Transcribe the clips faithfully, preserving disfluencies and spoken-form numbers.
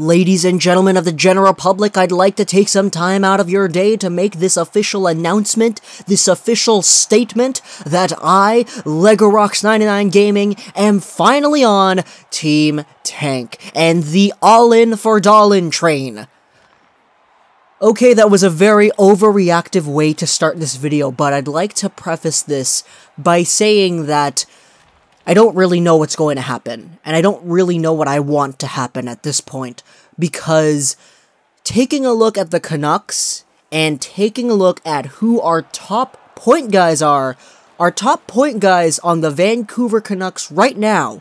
Ladies and gentlemen of the general public, I'd like to take some time out of your day to make this official announcement, this official statement that I, legorocks ninety-nine Gaming, am finally on Team Tank and the all-in for Dahlin train. Okay, that was a very overreactive way to start this video, but I'd like to preface this by saying that I don't really know what's going to happen, and I don't really know what I want to happen at this point, because taking a look at the Canucks and taking a look at who our top point guys are, our top point guys on the Vancouver Canucks right now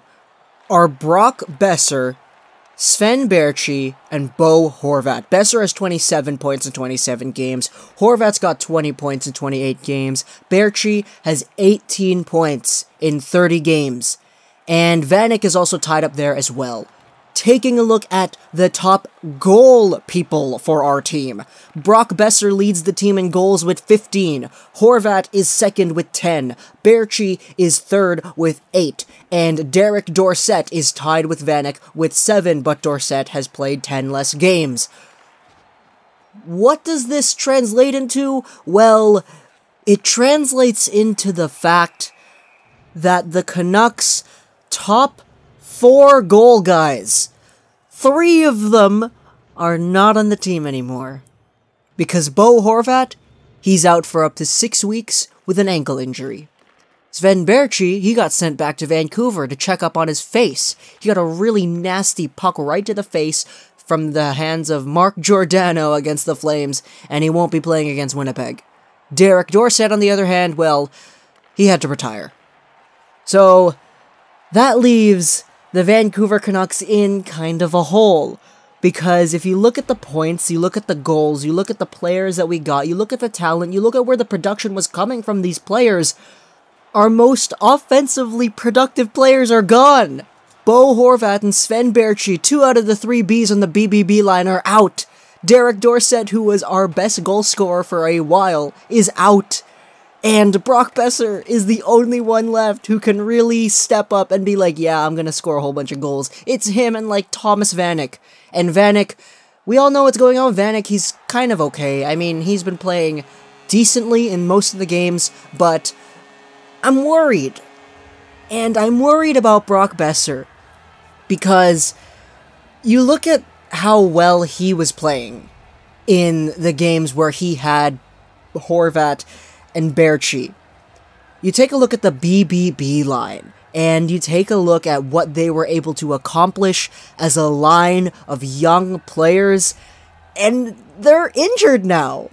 are Brock Boeser, Sven Baertschi, and Bo Horvat. Boeser has twenty-seven points in twenty-seven games. Horvat's got twenty points in twenty-eight games. Baertschi has eighteen points in thirty games. And Vanek is also tied up there as well. Taking a look at the top goal people for our team. Brock Boeser leads the team in goals with fifteen. Horvat is second with ten. Baertschi is third with eight. And Derek Dorsett is tied with Vanek with seven, but Dorsett has played ten less games. What does this translate into? Well, it translates into the fact that the Canucks' top four goal guys, three of them are not on the team anymore. Because Bo Horvat, he's out for up to six weeks with an ankle injury. Sven Baertschi, he got sent back to Vancouver to check up on his face. He got a really nasty puck right to the face from the hands of Mark Giordano against the Flames, and he won't be playing against Winnipeg. Derek Dorsett, on the other hand, well, he had to retire. So, that leaves the Vancouver Canucks in kind of a hole. Because if you look at the points, you look at the goals, you look at the players that we got, you look at the talent, you look at where the production was coming from these players, our most offensively productive players are gone. Bo Horvat and Sven Baertschi, two out of the three Bs on the B B B line, are out. Derek Dorsett, who was our best goal scorer for a while, is out. And Brock Boeser is the only one left who can really step up and be like, yeah, I'm gonna score a whole bunch of goals. It's him and, like, Thomas Vanek. And Vanek, we all know what's going on with Vanek. He's kind of okay. I mean, he's been playing decently in most of the games, but I'm worried. And I'm worried about Brock Boeser, because you look at how well he was playing in the games where he had Horvat and Baertschi. You take a look at the B B B line, and you take a look at what they were able to accomplish as a line of young players, and they're injured now.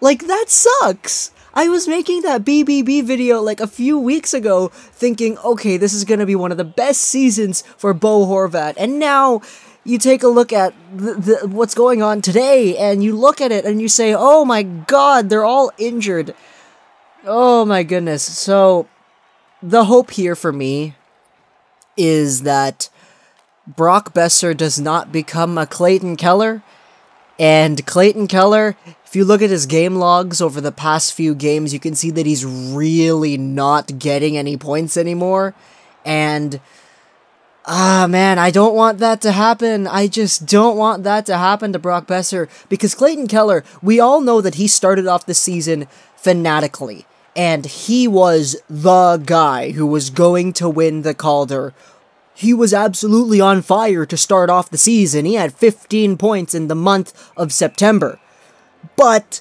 Like, that sucks. I was making that B B B video like a few weeks ago, thinking, okay, this is gonna be one of the best seasons for Bo Horvat, and now you take a look at the, the, what's going on today, and you look at it, and you say, oh my god, they're all injured. Oh my goodness. So, the hope here for me is that Brock Boeser does not become a Clayton Keller. And Clayton Keller, if you look at his game logs over the past few games, you can see that he's really not getting any points anymore. And, ah, man, I don't want that to happen. I just don't want that to happen to Brock Boeser. Because Clayton Keller, we all know that he started off the season fanatically, and he was the guy who was going to win the Calder. He was absolutely on fire to start off the season. He had fifteen points in the month of September. But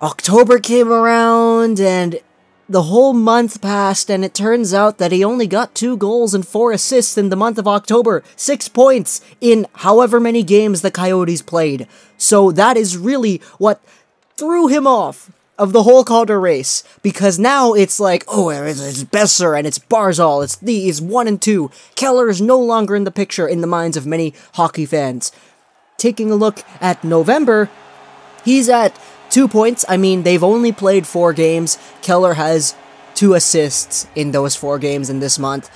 October came around, and the whole month passed, and it turns out that he only got two goals and four assists in the month of October. Six points in however many games the Coyotes played. So that is really what threw him off of the whole Calder race, because now it's like, oh, it's, it's Boeser and it's Barzal, it's these one and two. Keller is no longer in the picture in the minds of many hockey fans. Taking a look at November, he's at two points. I mean, they've only played four games. Keller has two assists in those four games in this month,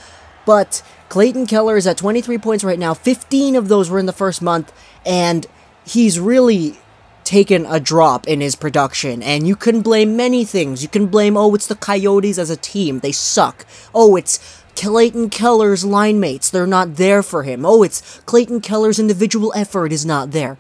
but Clayton Keller is at twenty-three points right now. fifteen of those were in the first month, and he's really taken a drop in his production, and you can blame many things. You can blame, oh, it's the Coyotes as a team, they suck. Oh, it's Clayton Keller's line mates, they're not there for him. Oh, it's Clayton Keller's individual effort is not there.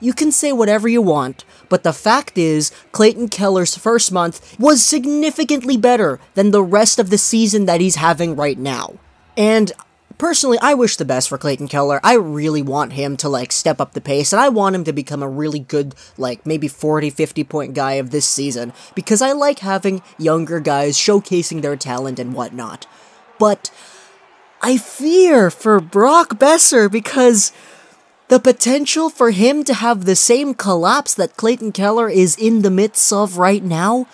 You can say whatever you want, but the fact is, Clayton Keller's first month was significantly better than the rest of the season that he's having right now. And personally, I wish the best for Clayton Keller. I really want him to, like, step up the pace, and I want him to become a really good, like, maybe forty, fifty point guy of this season, because I like having younger guys showcasing their talent and whatnot. But I fear for Brock Boeser, because the potential for him to have the same collapse that Clayton Keller is in the midst of right now,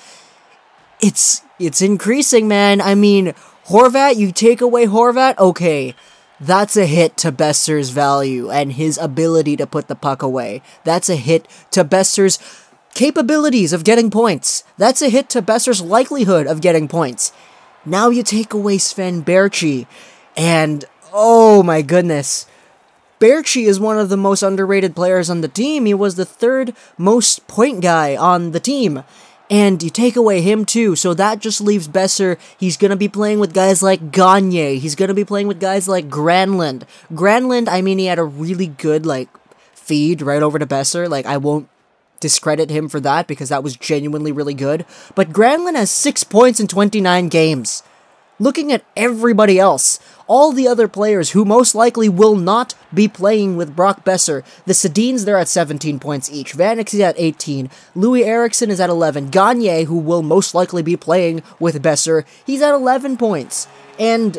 it's, it's increasing, man. I mean, Horvat, you take away Horvat, okay, that's a hit to Boeser's value and his ability to put the puck away. That's a hit to Boeser's capabilities of getting points. That's a hit to Boeser's likelihood of getting points. Now you take away Sven Baertschi, and oh my goodness. Baertschi is one of the most underrated players on the team. He was the third most point guy on the team. And you take away him too, so that just leaves Boeser. He's going to be playing with guys like Gagne. He's going to be playing with guys like Granlund. Granlund, I mean, he had a really good, like, feed right over to Boeser. Like, I won't discredit him for that because that was genuinely really good. But Granlund has six points in twenty-nine games. Looking at everybody else, all the other players who most likely will not be playing with Brock Boeser. The Sedins, they're at seventeen points each. Vanek is at eighteen. Louis Eriksson is at eleven. Gagne, who will most likely be playing with Boeser, he's at eleven points. And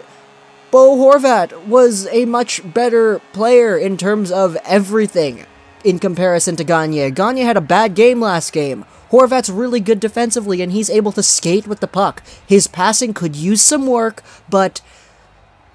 Bo Horvat was a much better player in terms of everything in comparison to Gagne. Gagne had a bad game last game. Horvat's really good defensively, and he's able to skate with the puck. His passing could use some work, but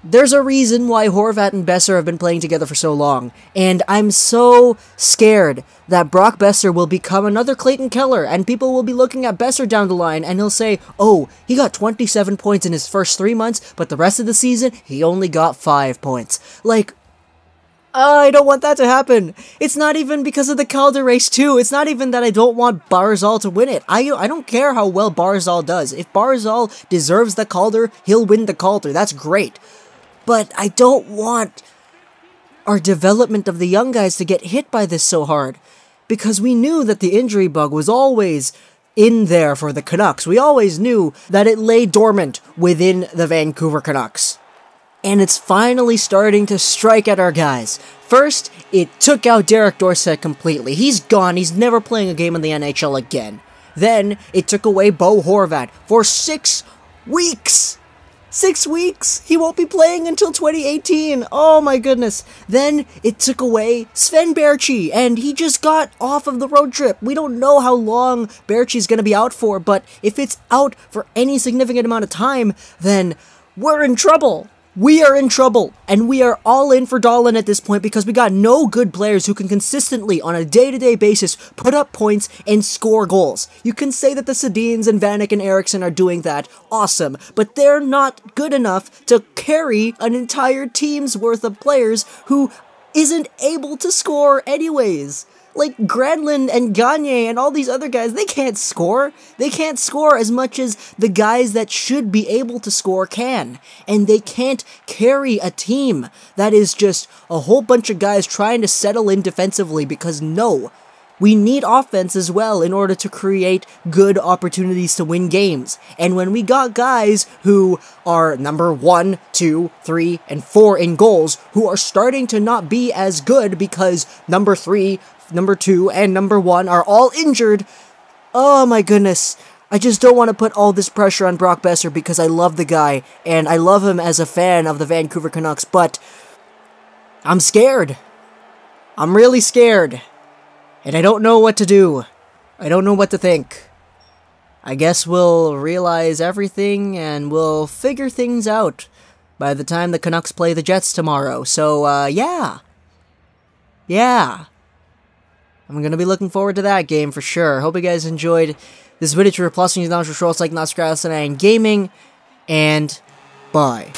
there's a reason why Horvat and Boeser have been playing together for so long. And I'm so scared that Brock Boeser will become another Clayton Keller, and people will be looking at Boeser down the line, and he'll say, oh, he got twenty-seven points in his first three months, but the rest of the season, he only got five points. Like, I don't want that to happen. It's not even because of the Calder race, too. It's not even that I don't want Barzal to win it. I, I don't care how well Barzal does. If Barzal deserves the Calder, he'll win the Calder. That's great. But I don't want our development of the young guys to get hit by this so hard, because we knew that the injury bug was always in there for the Canucks. We always knew that it lay dormant within the Vancouver Canucks. And it's finally starting to strike at our guys. First, it took out Derek Dorsett completely. He's gone. He's never playing a game in the N H L again. Then, it took away Bo Horvat for six weeks. Six weeks? He won't be playing until twenty eighteen. Oh my goodness. Then, it took away Sven Baertschi, and he just got off of the road trip. We don't know how long Baertschi's going to be out for, but if it's out for any significant amount of time, then we're in trouble. We are in trouble, and we are all in for Dolan at this point because we got no good players who can consistently, on a day-to-day basis, put up points and score goals. You can say that the Sedins and Vanek and Eriksson are doing that, awesome, but they're not good enough to carry an entire team's worth of players who isn't able to score anyways. Like, Granlund and Gagne and all these other guys, they can't score. They can't score as much as the guys that should be able to score can. And they can't carry a team that is just a whole bunch of guys trying to settle in defensively because, no, we need offense as well in order to create good opportunities to win games. And when we got guys who are number one, two, three, and four in goals, who are starting to not be as good because number three, number two, and number one are all injured. Oh my goodness. I just don't want to put all this pressure on Brock Boeser because I love the guy, and I love him as a fan of the Vancouver Canucks, but I'm scared. I'm really scared. And I don't know what to do. I don't know what to think. I guess we'll realize everything, and we'll figure things out by the time the Canucks play the Jets tomorrow. So, uh, yeah. Yeah. I'm going to be looking forward to that game for sure. Hope you guys enjoyed this video. Please like, subscribe, and gaming, and bye.